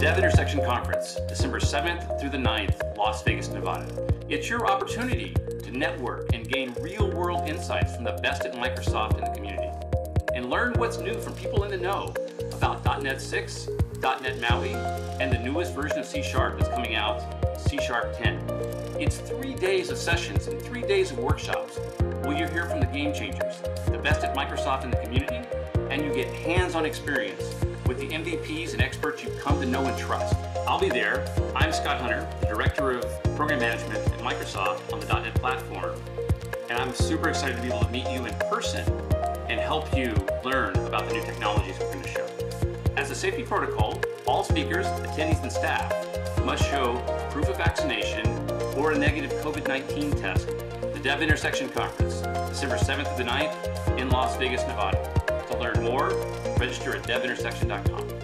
DevIntersection Conference, December 7th through the 9th, Las Vegas, Nevada. It's your opportunity to network and gain real-world insights from the best at Microsoft and the community, and learn what's new from people in the know about .NET 6, .NET MAUI, and the newest version of C# that's coming out, C# 10. It's 3 days of sessions and 3 days of workshops where you hear from the game changers, the best at Microsoft and the community, and you get hands-on experience with the MVPs and experts you've come to know and trust. I'll be there. I'm Scott Hunter, the Director of Program Management at Microsoft on the .NET platform, and I'm super excited to be able to meet you in person and help you learn about the new technologies we're going to show. As a safety protocol, all speakers, attendees, and staff must show proof of vaccination or a negative COVID-19 test. The DevIntersection Conference, December 7th to the 9th in Las Vegas, Nevada. To learn more, register at devintersection.com.